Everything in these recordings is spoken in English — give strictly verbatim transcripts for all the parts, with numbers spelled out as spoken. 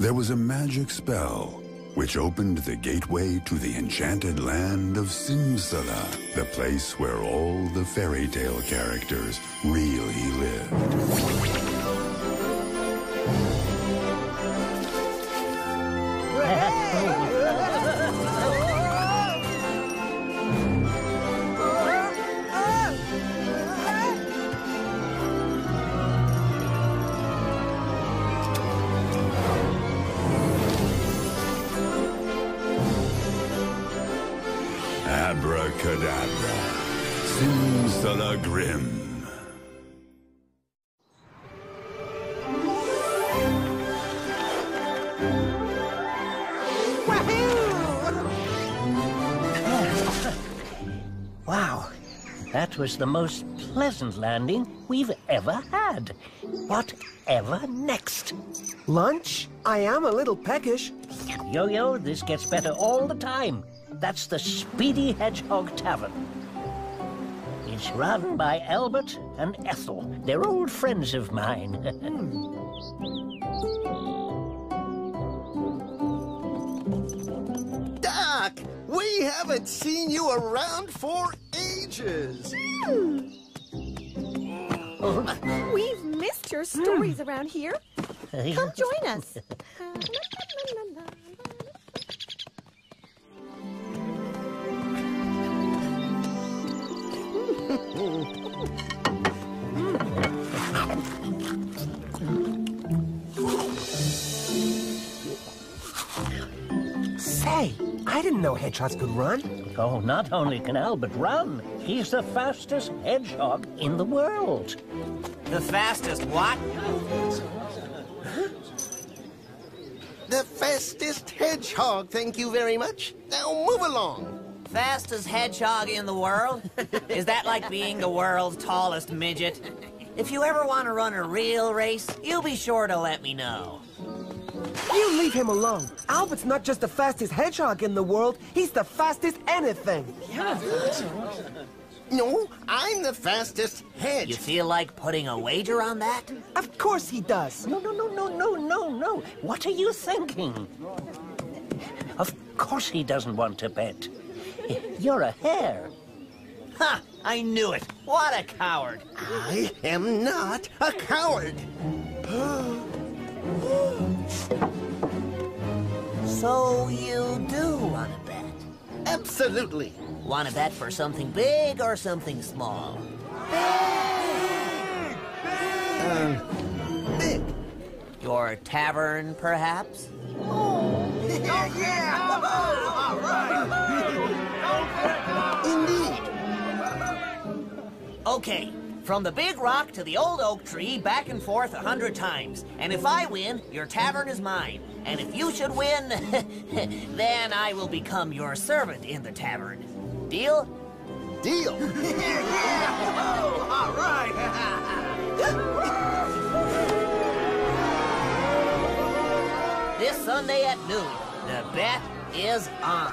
there was a magic spell which opened the gateway to the enchanted land of Sim Sala, the place where all the fairy tale characters really lived. Abracadabra, Sim Sala Grimm. Wow, that was the most pleasant landing we've ever had. Whatever next? Lunch? I am a little peckish. Yo-Yo, this gets better all the time. That's the Speedy Hedgehog Tavern. It's run by Albert and Ethel. They're old friends of mine. Doc, we haven't seen you around for ages. Mm. Oh. We've missed your stories mm. around here. Come join us. Say, I didn't know hedgehogs could run. Oh, not only can Albert run, he's the fastest hedgehog in the world. The fastest what? The fastest hedgehog, thank you very much. Now move along. Fastest hedgehog in the world? Is that like being the world's tallest midget? If you ever want to run a real race, you'll be sure to let me know. You leave him alone. Albert's not just the fastest hedgehog in the world, he's the fastest anything. Yeah. No, I'm the fastest hedge. You feel like putting a wager on that? Of course he does. No, no, no, no, no, no, no. What are you thinking? Of course he doesn't want to bet. You're a hare. Ha! I knew it. What a coward. I am not a coward. So you do want to bet? Absolutely. Want to bet for something big or something small? Big! Big! Uh, big. Your tavern, perhaps? Oh, oh yeah! All right! Indeed. Okay, from the big rock to the old oak tree, back and forth a hundred times. And if I win, your tavern is mine. And if you should win, then I will become your servant in the tavern. Deal? Deal. Yeah, yeah. Oh, all right. This Sunday at noon, the bet is on.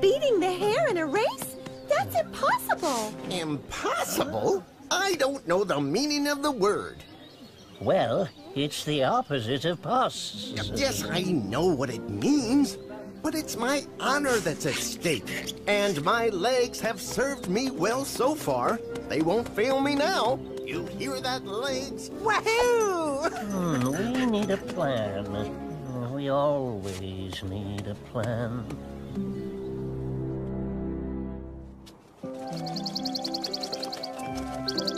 Beating the hare in a race? That's impossible. Impossible? I don't know the meaning of the word. Well, it's the opposite of possible. Yes, I know what it means, but it's my honor that's at stake. And my legs have served me well so far. They won't fail me now. You hear that, legs? Wahoo! Hmm, we need a plan. We always need a plan.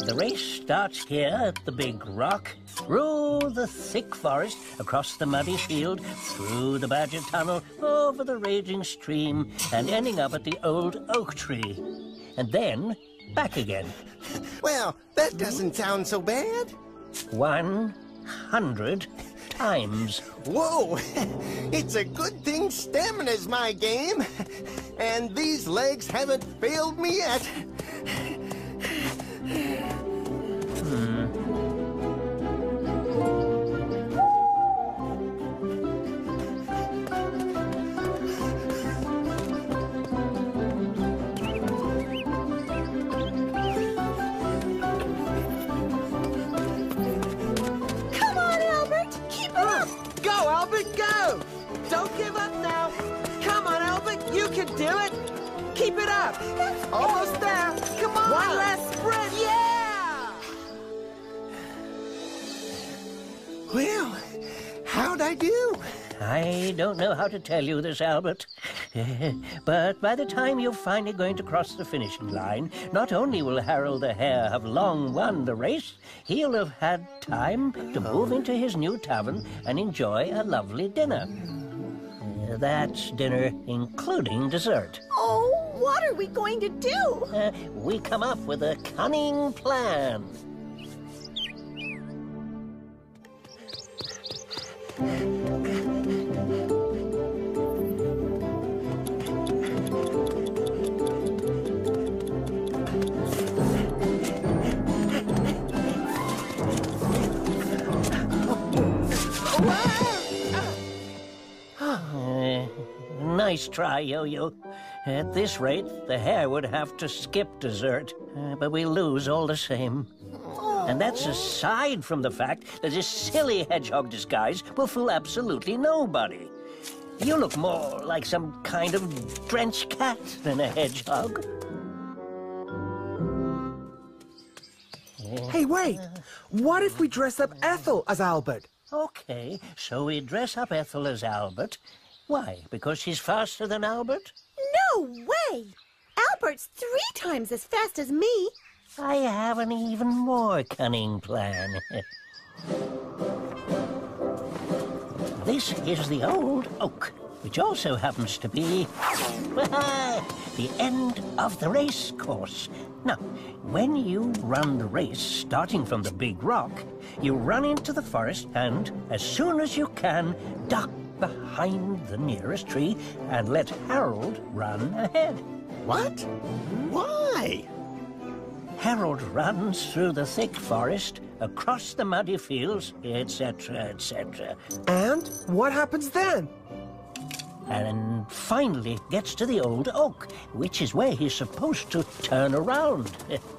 The race starts here at the big rock, through the thick forest, across the muddy field, through the badger tunnel, over the raging stream, and ending up at the old oak tree. And then, back again. Well, that doesn't sound so bad. One hundred times. Whoa! It's a good thing stamina's my game. And these legs haven't failed me yet. Hmm. do it. Keep it up. Almost there. Come on. One last sprint. Yeah. Well, how'd I do? I don't know how to tell you this, Albert. But by the time you're finally going to cross the finishing line, not only will Harold the Hare have long won the race, he'll have had time to move into his new tavern and enjoy a lovely dinner. Uh, that's dinner including dessert. Oh, what are we going to do? Uh, we come up with a cunning plan. Nice try, Yo-Yo. At this rate, the hare would have to skip dessert, uh, but we lose all the same. Aww. And that's aside from the fact that this silly hedgehog disguise will fool absolutely nobody. You look more like some kind of drenched cat than a hedgehog. Hey, wait! What if we dress up Ethel as Albert? Okay, so we dress up Ethel as Albert. Why? Because she's faster than Albert? No way! Albert's three times as fast as me. I have an even more cunning plan. This is the old oak, which also happens to be the end of the race course. Now, when you run the race, starting from the big rock, you run into the forest and, as soon as you can, duck behind the nearest tree and let Harold run ahead. What? Why? Harold runs through the thick forest, across the muddy fields, et cetera, et cetera. And what happens then? And finally gets to the old oak, which is where he's supposed to turn around.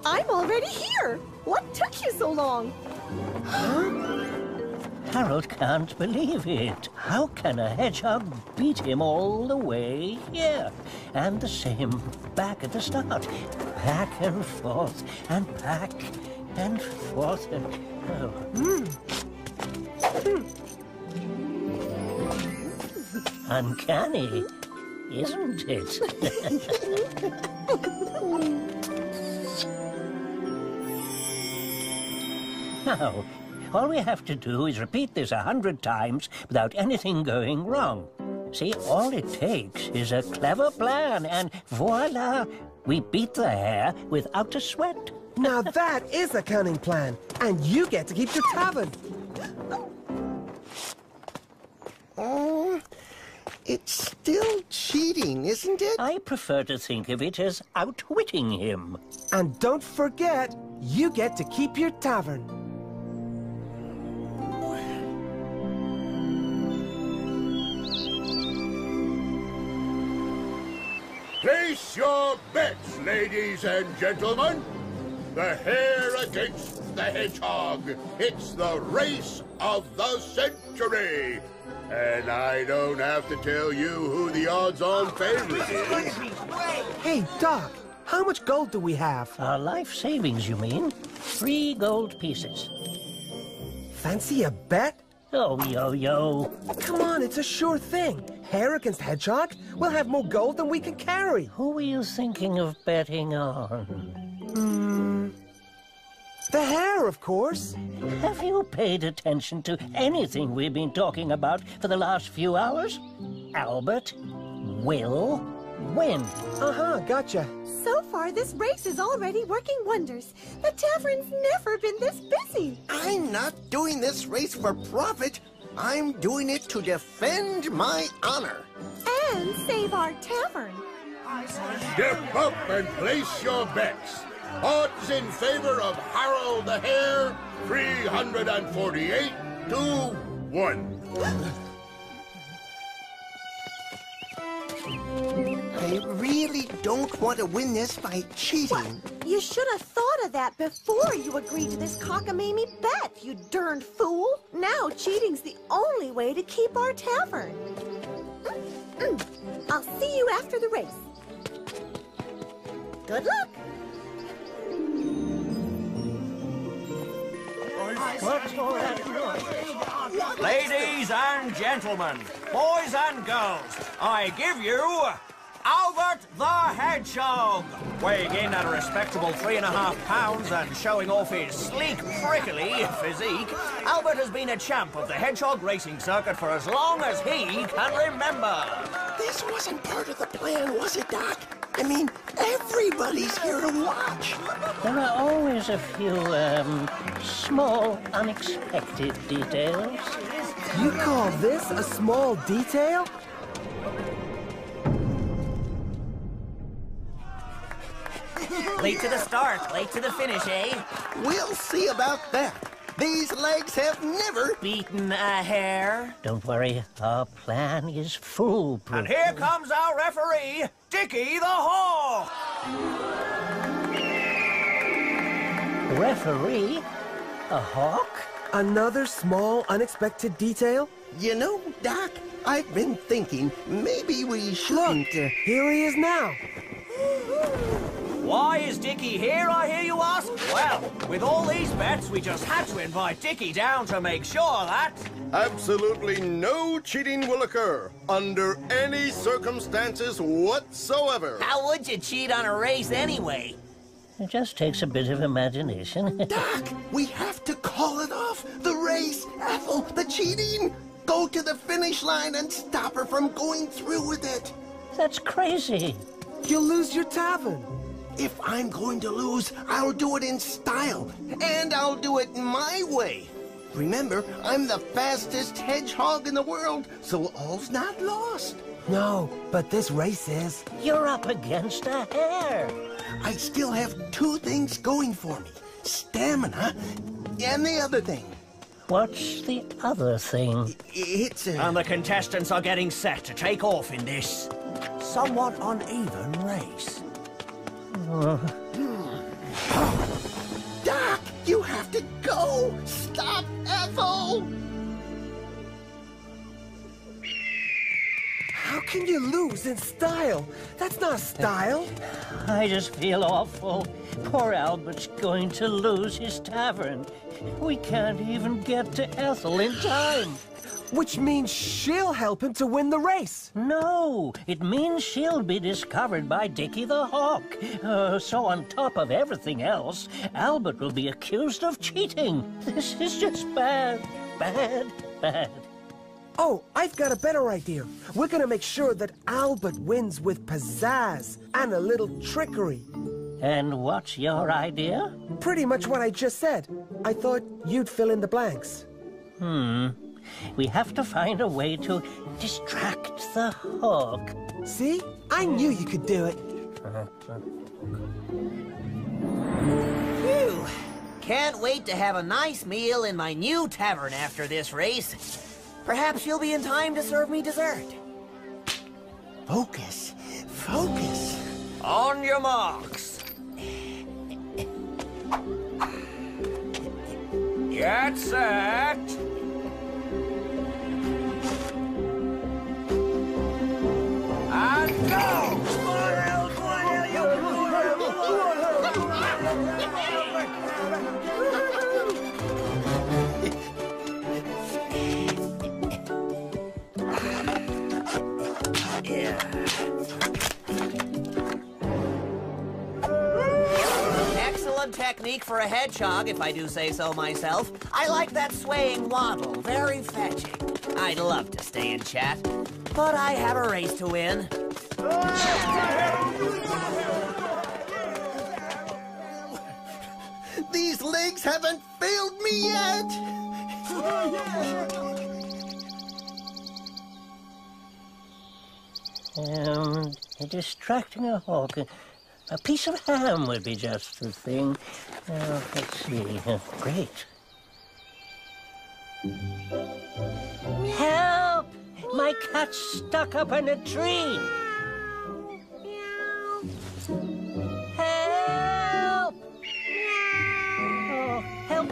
I'm already here! What took you so long? Huh? Harold can't believe it. How can a hedgehog beat him all the way here? And the same back at the start. Back and forth, and back and forth, and... Oh. Mm. Mm. Uncanny, isn't it? Now, all we have to do is repeat this a hundred times without anything going wrong. See, all it takes is a clever plan, and voila! We beat the hare without a sweat. Now that is a cunning plan, and you get to keep the tavern. Oh, it's still cheating, isn't it? I prefer to think of it as outwitting him. And don't forget, you get to keep your tavern. Place your bets, ladies and gentlemen. The hare against the hedgehog. It's the race of the century. And I don't have to tell you who the odds-on favorite is. Hey, Doc, how much gold do we have? Our life savings, you mean? Three gold pieces. Fancy a bet? Oh, Yo-Yo. Come on, it's a sure thing. Hare against hedgehog? We'll have more gold than we can carry. Who are you thinking of betting on? Mm, the hare, of course. Have you paid attention to anything we've been talking about for the last few hours? Albert will win. Uh-huh, gotcha. So far, this race is already working wonders. The tavern's never been this busy. I'm not doing this race for profit. I'm doing it to defend my honor. And save our tavern. Step up and place your bets. Odds in favor of Harold the Hare, three hundred forty-eight to one. I really don't want to win this by cheating. What? You should have thought of that before you agreed to this cockamamie bet, you darned fool. Now cheating's the only way to keep our tavern. Mm. I'll see you after the race. Good luck. Ladies and gentlemen, boys and girls, I give you Albert the Hedgehog, weighing in at a respectable three and a half pounds and showing off his sleek, prickly physique. Albert has been a champ of the Hedgehog Racing Circuit for as long as he can remember. This wasn't part of the plan, was it, Doc? I mean, everybody's here to watch. There are always a few, um, small, unexpected details. You call this a small detail? Late to the start, late to the finish, eh? We'll see about that. These legs have never beaten a hare. Don't worry, our plan is foolproof. And here comes our referee, Dickie the Hawk. Referee? A hawk? Another small, unexpected detail? You know, Doc, I've been thinking maybe we shouldn't... Look, here he is now. Why is Dickie here, I hear you ask? Well, with all these bets, we just had to invite Dickie down to make sure that... Absolutely no cheating will occur, under any circumstances whatsoever. How would you cheat on a race anyway? It just takes a bit of imagination. Doc, we have to call it off. The race, Ethel, the cheating. Go to the finish line and stop her from going through with it. That's crazy. You'll lose your tavern. If I'm going to lose, I'll do it in style, and I'll do it my way. Remember, I'm the fastest hedgehog in the world, so all's not lost. No, but this race is... You're up against a hare. I still have two things going for me. Stamina, and the other thing. What's the other thing? It's a... And the contestants are getting set to take off in this somewhat uneven race. Doc, you have to go! Stop Ethel! How can you lose in style? That's not style. I just feel awful. Poor Albert's going to lose his tavern. We can't even get to Ethel in time. Which means she'll help him to win the race. No, it means she'll be discovered by Dickie the Hawk. Uh, so on top of everything else, Albert will be accused of cheating. This is just bad, bad, bad. Oh, I've got a better idea. We're gonna make sure that Albert wins with pizzazz and a little trickery. And what's your idea? Pretty much what I just said. I thought you'd fill in the blanks. Hmm. We have to find a way to distract the hawk. See? I knew you could do it. Phew! Can't wait to have a nice meal in my new tavern after this race. Perhaps you'll be in time to serve me dessert. Focus. Focus. On your marks. Get set. And go! Excellent technique for a hedgehog, if I do say so myself. I like that swaying waddle, very fetching. I'd love to stay and chat. But I have a race to win. These legs haven't failed me yet! Um, distracting a hawk. A piece of ham would be just the thing. Uh, let's see. Oh, great. Help! My cat's stuck up in a tree. Help! Oh, help!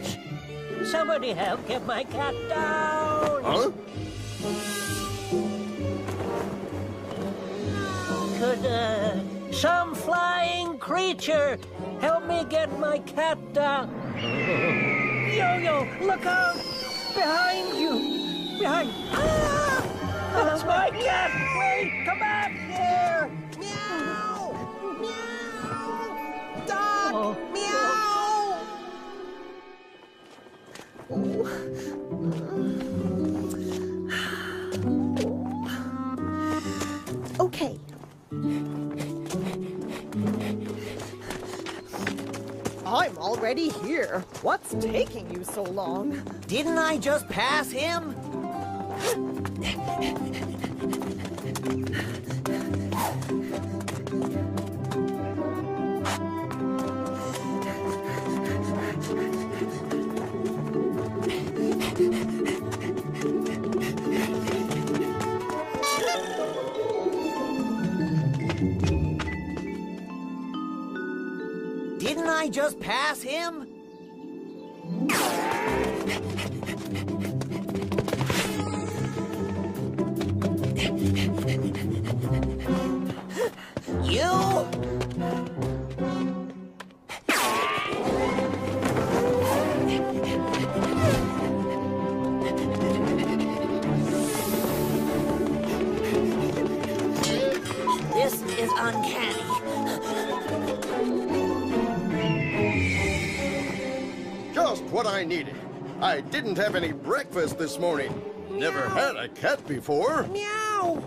Somebody help get my cat down! Huh? could, uh, some flying creature help me get my cat down. Yo-Yo, look out! Behind you! Behind... Ah! That's my cat! Wait, come back here! Meow! Meow! Dog! Oh. Meow! Oh. Okay. I'm already here. What's taking you so long? Didn't I just pass him? Didn't I just pass him? You? This is uncanny. Just what I needed. I didn't have any breakfast this morning. Meow. Never had a cat before. Meow!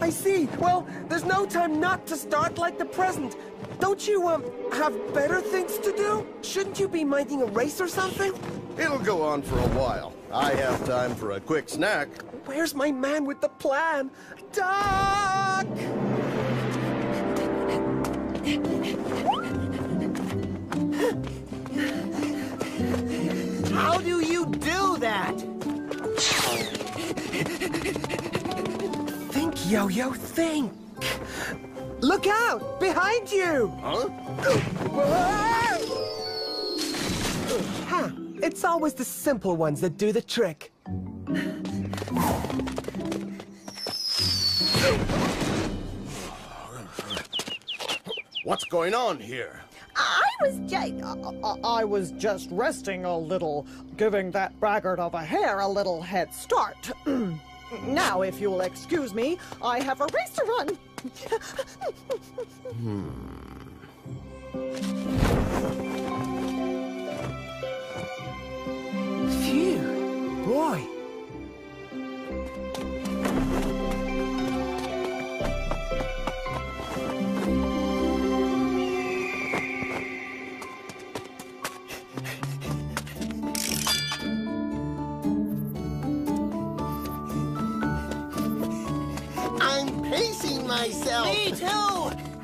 I see. Well, there's no time not to start like the present. Don't you, um, have better things to do? Shouldn't you be minding a race or something? It'll go on for a while. I have time for a quick snack. Where's my man with the plan? Doc! How do you do that? Yo-Yo, think! Look out! Behind you! Huh? Ha! It's always the simple ones that do the trick. What's going on here? I was just... I, I was just resting a little, giving that braggart of a hare a little head start. Now, if you'll excuse me, I have a race to run. hmm. Phew, boy. Myself. Me too!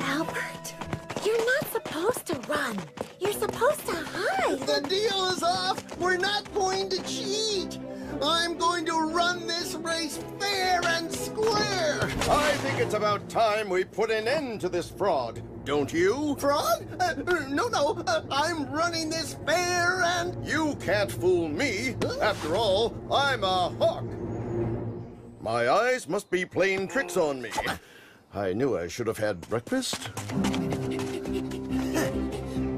Albert, you're not supposed to run. You're supposed to hide. The deal is off. We're not going to cheat. I'm going to run this race fair and square! I think it's about time we put an end to this fraud, don't you? Fraud? Uh, no, no, uh, I'm running this fair and... You can't fool me. Huh? After all, I'm a hawk. My eyes must be playing tricks on me. I knew I should have had breakfast.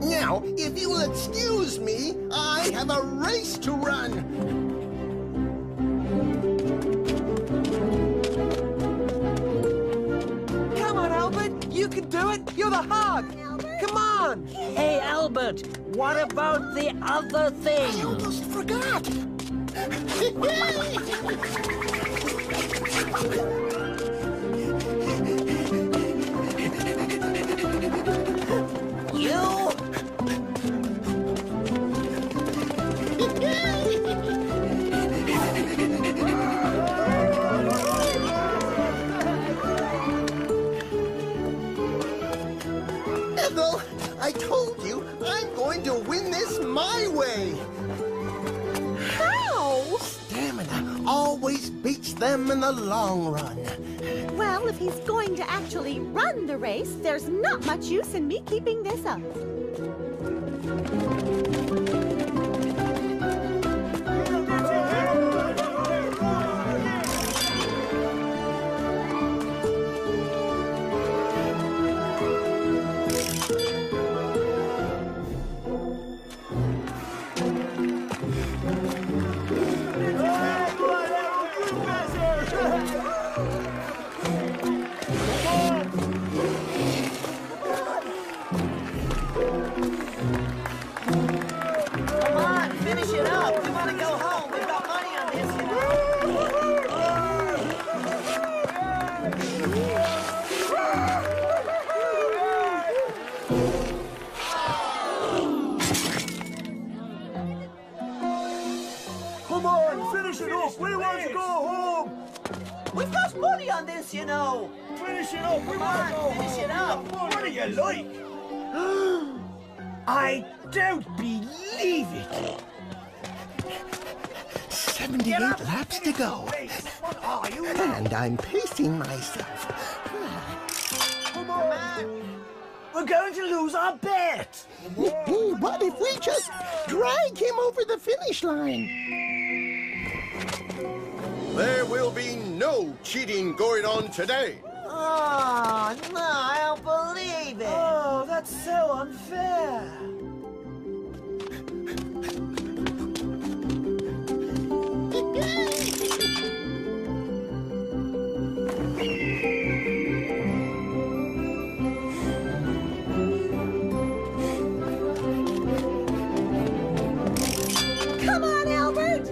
Now, if you will excuse me, I have a race to run. You can do it! You're the hog! Come on! Hey, Albert, what about the other thing? I almost forgot! You? I told you, I'm going to win this my way! How? Stamina, always beats them in the long run. Well, if he's going to actually run the race, there's not much use in me keeping this up. You know, finish it up. We want to go finish home. It up. What do you like? I don't believe it. Seventy-eight up, laps to go, are you? And I'm pacing myself. Come on, man. We're going to lose our bet. What if we just drag him over the finish line? There will be no cheating going on today. Oh, no, I don't believe it. Oh, that's so unfair. Come on, Albert.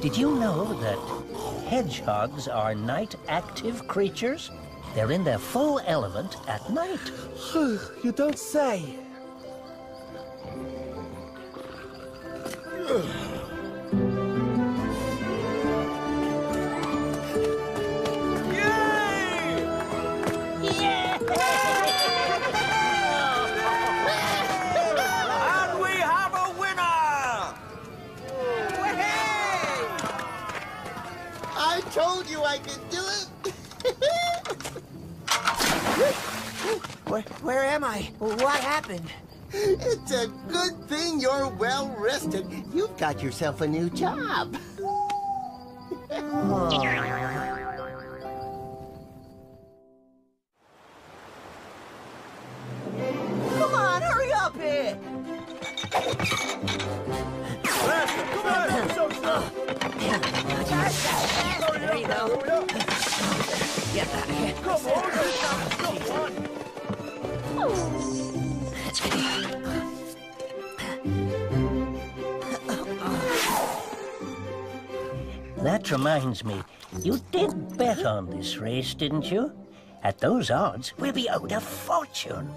Did you know that hedgehogs are night active creatures? They're in their full element at night. You don't say. Where am I? What happened? It's a good thing you're well rested. You've got yourself a new job. Oh. Come on, hurry up here. Come on, come on. That reminds me, you did bet on this race, didn't you? At those odds, we'll be owed a fortune.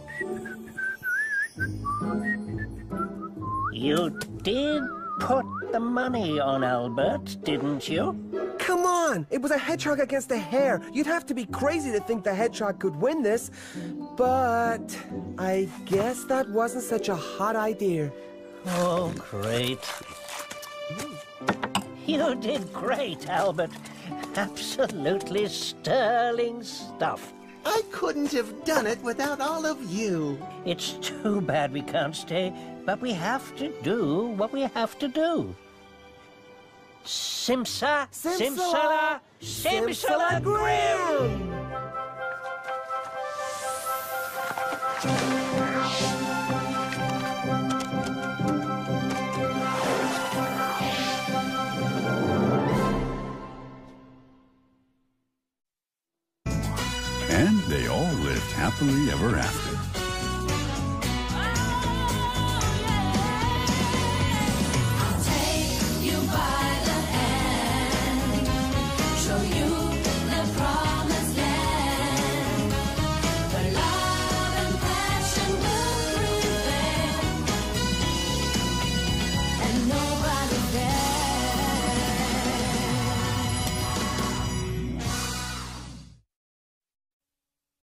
You did put the money on Albert, didn't you? Come on! It was a hedgehog against a hare. You'd have to be crazy to think the hedgehog could win this. But I guess that wasn't such a hot idea. Oh, great. You did great, Albert. Absolutely sterling stuff. I couldn't have done it without all of you. It's too bad we can't stay, but we have to do what we have to do. Simsa, Sim Sala, Sim Sala Grimm! And they all lived happily ever after.